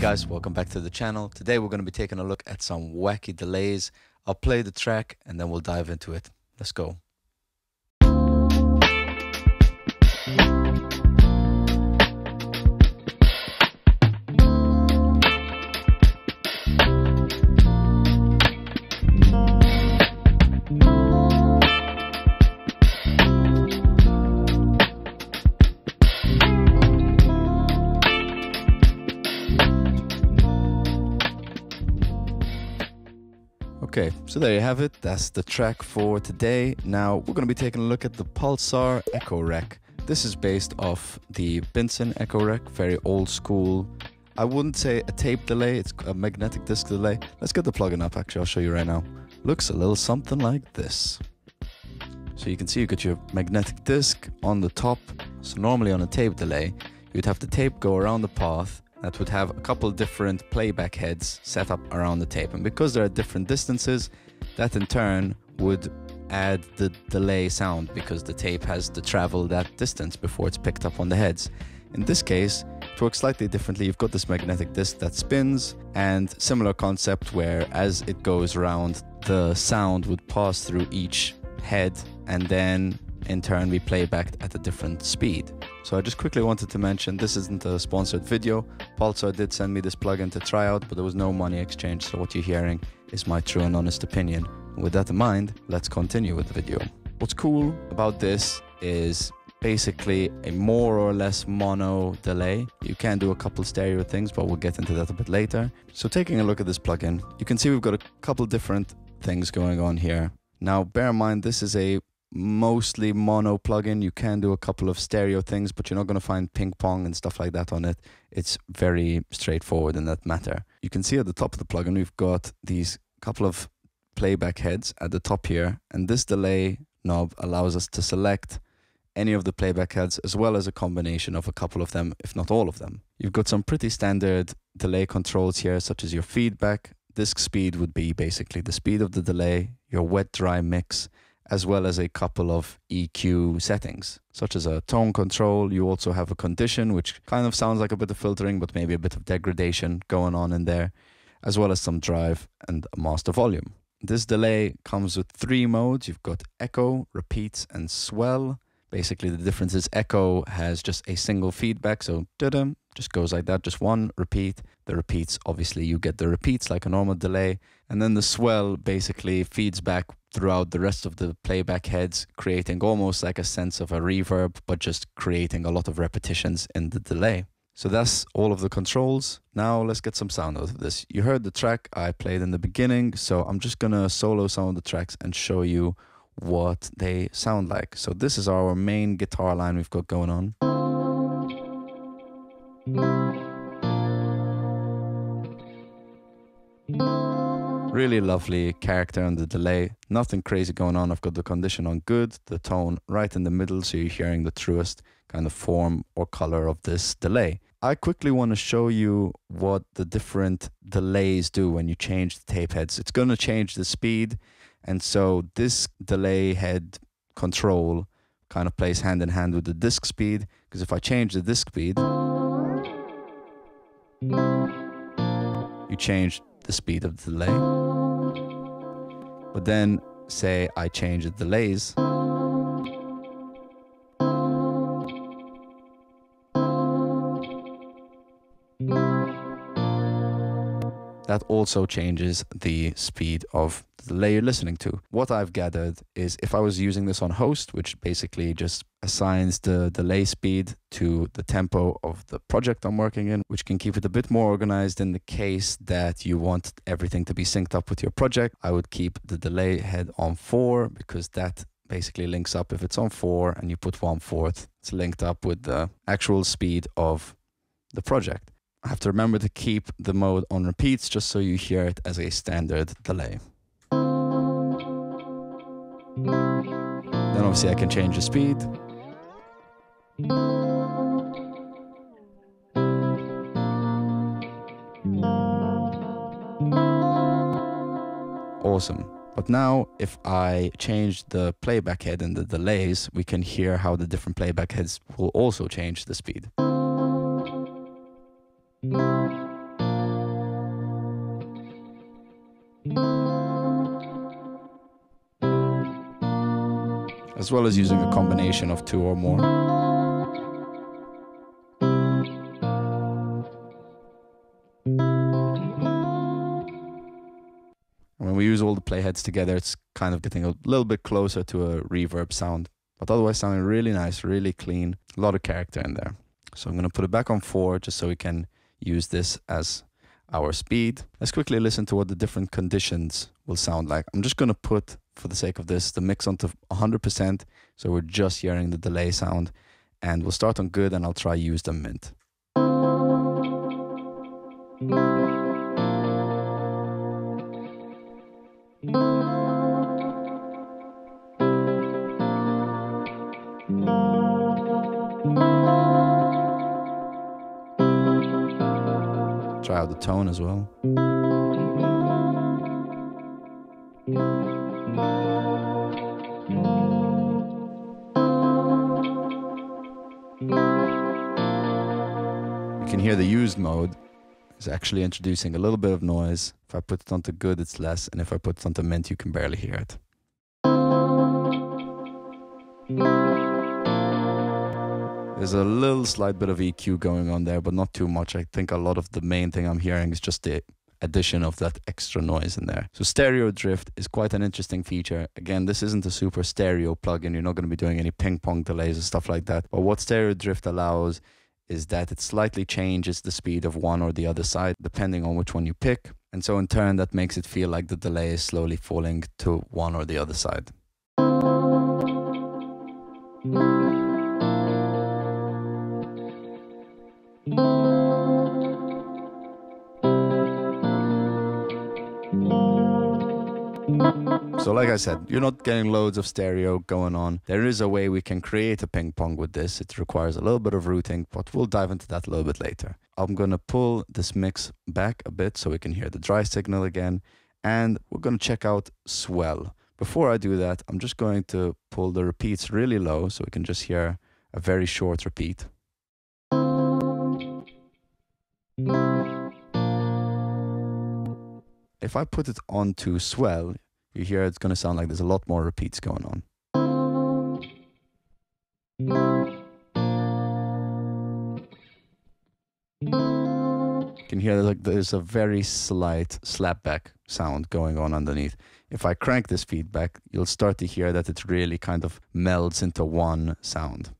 guys, welcome back to the channel. Today we're going to be taking a look at some wacky delays. I'll play the track and then we'll dive into it. Let's go. Okay, so there you have it. That's the track for today. Now we're going to be taking a look at the Pulsar Echorec. This is based off the Binson Echorec, very old school. I wouldn't say a tape delay, it's a magnetic disc delay. Let's get the plugin up, actually, I'll show you right now. Looks a little something like this. So you can see you got your magnetic disc on the top. So normally on a tape delay, you'd have the tape go around the path. That would have a couple different playback heads set up around the tape. And because there are different distances, that in turn would add the delay sound because the tape has to travel that distance before it's picked up on the heads. In this case, it works slightly differently. You've got this magnetic disc that spins, and similar concept where as it goes around, the sound would pass through each head and then in turn be playbacked at a different speed. So I just quickly wanted to mention, this isn't a sponsored video. Pulsar did send me this plugin to try out, but there was no money exchange, so what you're hearing is my true and honest opinion. With that in mind, let's continue with the video. What's cool about this is basically a more or less mono delay. You can do a couple stereo things, but we'll get into that a bit later. So taking a look at this plugin, you can see we've got a couple different things going on here. Now, bear in mind, this is a mostly mono plugin. You can do a couple of stereo things, but you're not going to find ping pong and stuff like that on it. It's very straightforward in that matter. You can see at the top of the plugin, we've got these couple of playback heads at the top here, and this delay knob allows us to select any of the playback heads as well as a combination of a couple of them, if not all of them. You've got some pretty standard delay controls here, such as your feedback. Disc speed would be basically the speed of the delay, your wet-dry mix, as well as a couple of EQ settings, such as a tone control. You also have a condition, which kind of sounds like a bit of filtering, but maybe a bit of degradation going on in there, as well as some drive and a master volume. This delay comes with three modes. You've got echo, repeats, and swell. Basically, the difference is echo has just a single feedback, so da-dum, just goes like that, just one repeat. The repeats, obviously, you get the repeats like a normal delay. And then the swell basically feeds back throughout the rest of the playback heads, creating almost like a sense of a reverb, but just creating a lot of repetitions in the delay. So that's all of the controls. Now let's get some sound out of this. You heard the track I played in the beginning, so I'm just gonna solo some of the tracks and show you what they sound like. So this is our main guitar line we've got going on. Really lovely character on the delay, nothing crazy going on. I've got the condition on good, the tone right in the middle, so you're hearing the truest kind of form or color of this delay. I quickly want to show you what the different delays do when you change the tape heads. It's going to change the speed. And so this delay head control kind of plays hand in hand with the disc speed, because if I change the disc speed, you change the speed of the delay. But then say I change the delays, that also changes the speed of the delay you're listening to. What I've gathered is if I was using this on host, which basically just assigns the delay speed to the tempo of the project I'm working in, which can keep it a bit more organized in the case that you want everything to be synced up with your project, I would keep the delay head on 4, because that basically links up. If it's on 4 and you put 1/4, it's linked up with the actual speed of the project. I have to remember to keep the mode on repeats just so you hear it as a standard delay. Then obviously I can change the speed. Awesome. But now if I change the playback head and the delays, we can hear how the different playback heads will also change the speed. as well as using a combination of two or more. And when we use all the playheads together, it's kind of getting a little bit closer to a reverb sound, but otherwise sounding really nice, really clean, a lot of character in there. So I'm going to put it back on 4 just so we can use this as our speed. Let's quickly listen to what the different conditions will sound like. I'm just going to put, for the sake of this, the mix onto 100%, so we're just hearing the delay sound, and we'll start on good and I'll try use the mint. Try out the tone as well. You can hear the used mode is actually introducing a little bit of noise. If I put it onto good, it's less, and if I put it onto mint, you can barely hear it. There's a little slight bit of EQ going on there, but not too much. I think a lot of the main thing I'm hearing is just the addition of that extra noise in there. So stereo drift is quite an interesting feature. Again, this isn't a super stereo plugin. You're not going to be doing any ping pong delays and stuff like that. But what stereo drift allows is that it slightly changes the speed of one or the other side, depending on which one you pick. And so in turn, that makes it feel like the delay is slowly falling to one or the other side. So like I said, you're not getting loads of stereo going on. There is a way we can create a ping pong with this. It requires a little bit of routing, but we'll dive into that a little bit later. I'm going to pull this mix back a bit so we can hear the dry signal again. And we're going to check out swell. Before I do that, I'm just going to pull the repeats really low so we can just hear a very short repeat. If I put it onto swell, you hear it's going to sound like there's a lot more repeats going on. You can hear like there's a very slight slapback sound going on underneath. If I crank this feedback, you'll start to hear that it really kind of melds into one sound.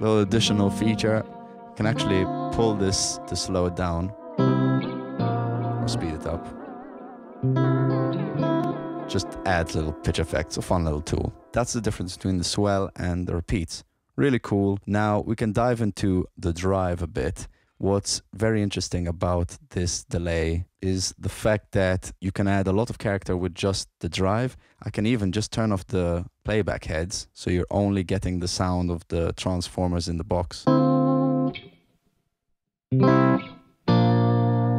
Little additional feature, you can actually pull this to slow it down or speed it up. Just adds little pitch effects, a fun little tool. That's the difference between the swell and the repeats. Really cool. Now we can dive into the drive a bit. What's very interesting about this delay is the fact that you can add a lot of character with just the drive. I can even just turn off the playback heads, so you're only getting the sound of the transformers in the box. So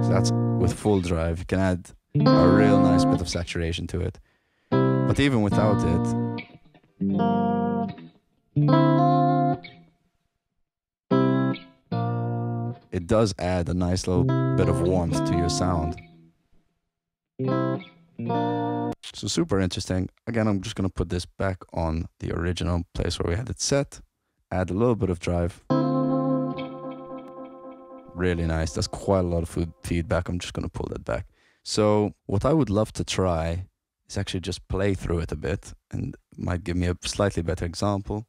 that's with full drive. You can add a real nice bit of saturation to it. But even without it, it does add a nice little bit of warmth to your sound. So super interesting. Again, I'm just going to put this back on the original place where we had it set. Add a little bit of drive. Really nice. That's quite a lot of feedback. I'm just going to pull that back. So what I would love to try is actually just play through it a bit, and it might give me a slightly better example.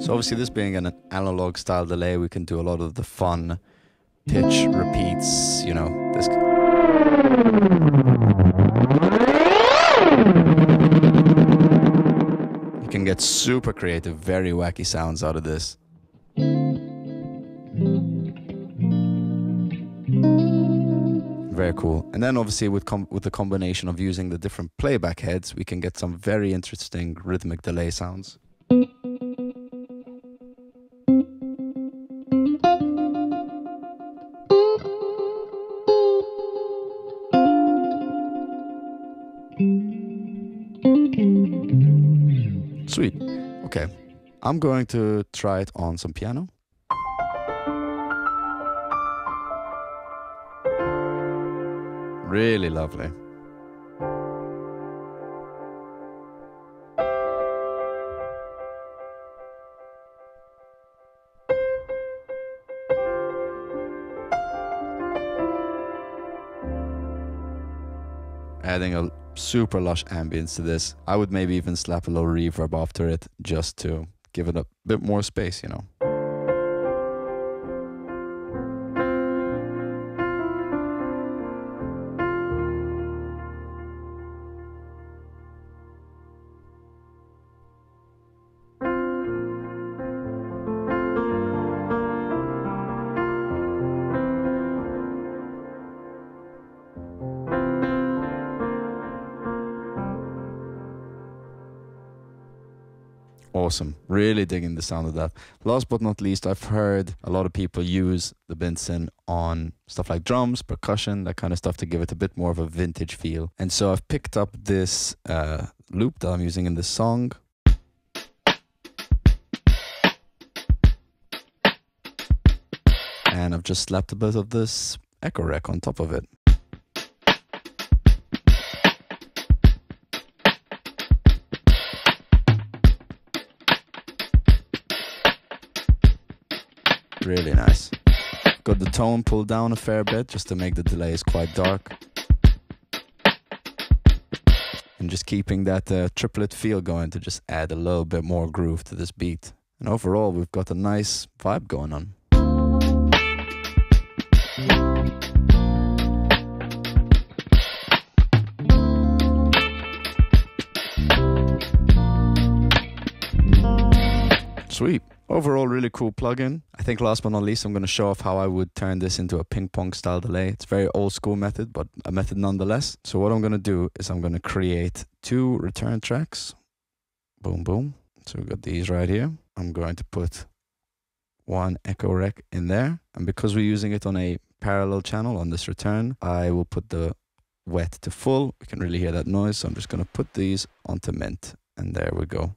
So obviously this being an analog style delay, we can do a lot of the fun pitch repeats, you know, this. You can get super creative, very wacky sounds out of this. Very cool. And then obviously with the combination of using the different playback heads, we can get some very interesting rhythmic delay sounds. Sweet. Okay, I'm going to try it on some piano. Really lovely. Adding a super lush ambience to this. I would maybe even slap a little reverb after it just to give it a bit more space, you know. Awesome. Really digging the sound of that. Last but not least, I've heard a lot of people use the Binson on stuff like drums, percussion, that kind of stuff to give it a bit more of a vintage feel. And so I've picked up this loop that I'm using in this song. And I've just slapped a bit of this Echorec on top of it. Really nice. Got the tone pulled down a fair bit just to make the delays quite dark. And just keeping that triplet feel going to just add a little bit more groove to this beat. And overall, we've got a nice vibe going on. Sweet. Overall, really cool plugin. I think last but not least, I'm going to show off how I would turn this into a ping pong style delay. It's a very old school method, but a method nonetheless. So what I'm going to do is I'm going to create two return tracks. Boom, boom. So we've got these right here. I'm going to put one Echorec in there. And because we're using it on a parallel channel on this return, I will put the wet to full. We can really hear that noise. So I'm just going to put these onto mint. And there we go.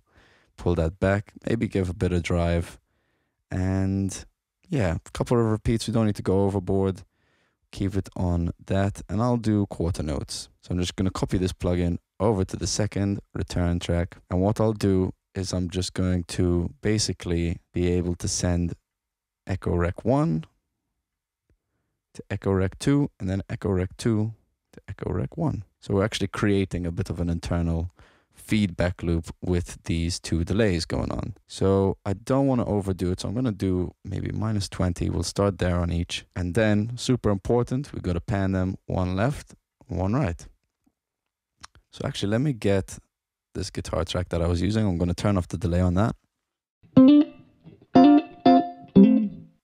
Pull that back, maybe give a bit of drive, and yeah, a couple of repeats. We don't need to go overboard. Keep it on that, and I'll do quarter notes. So I'm just going to copy this plugin over to the second return track, and what I'll do is I'm just going to basically be able to send Echorec 1 to Echorec 2, and then Echorec 2 to Echorec 1. So we're actually creating a bit of an internal feedback loop with these two delays going on. So I don't want to overdo it, so I'm going to do maybe -20. We'll start there on each, and then super important, we've got to pan them, one left, one right. So actually, let me get this guitar track that I was using. I'm going to turn off the delay on that.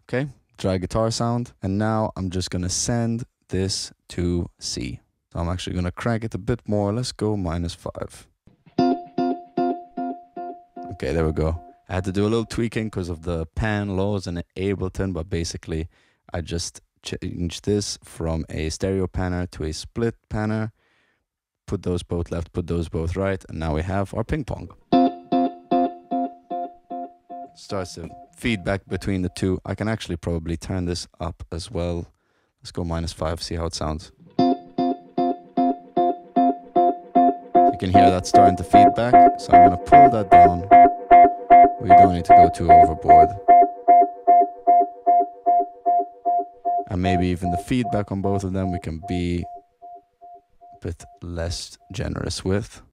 Okay, dry guitar sound, and now I'm just going to send this to C. So I'm actually going to crank it a bit more. Let's go -5. Okay, there we go. I had to do a little tweaking because of the pan laws in Ableton, but basically I just changed this from a stereo panner to a split panner, put those both left, put those both right, and now we have our ping pong. Starts the feedback between the two. I can actually probably turn this up as well. Let's go -5, see how it sounds. You can hear that starting to feedback, so I'm going to pull that down. We don't need to go too overboard. And maybe even the feedback on both of them we can be a bit less generous with.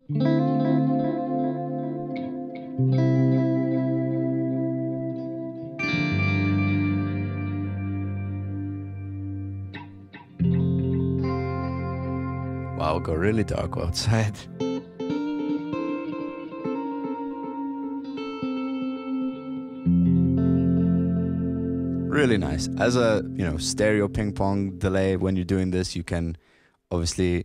Wow, it got really dark outside. Really nice. As a, you know, stereo ping pong delay, when you're doing this, you can obviously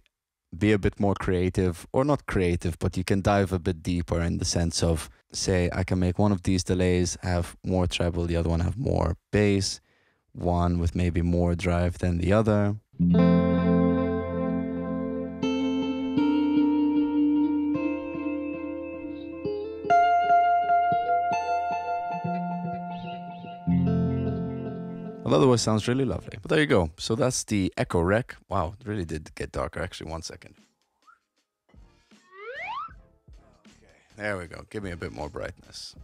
be a bit more creative, or not creative, but you can dive a bit deeper in the sense of, say, I can make one of these delays have more treble, the other one have more bass, one with maybe more drive than the other. Well, otherwise sounds really lovely. But there you go. So that's the Echorec. Wow, it really did get darker. Actually, 1 second. Okay, there we go. Give me a bit more brightness.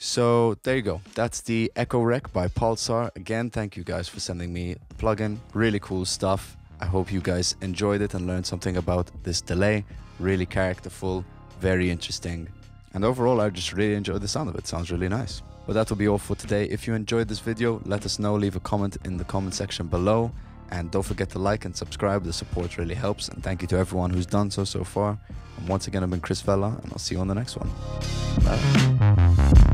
So there you go. That's the Echorec by Pulsar. Again, thank you guys for sending me the plugin. Really cool stuff. I hope you guys enjoyed it and learned something about this delay. Really characterful, very interesting. And overall, I just really enjoyed the sound of it. Sounds really nice. But that will be all for today. If you enjoyed this video, let us know. Leave a comment in the comment section below. And don't forget to like and subscribe. The support really helps. And thank you to everyone who's done so far. And once again, I've been Chris Vella, and I'll see you on the next one. Bye.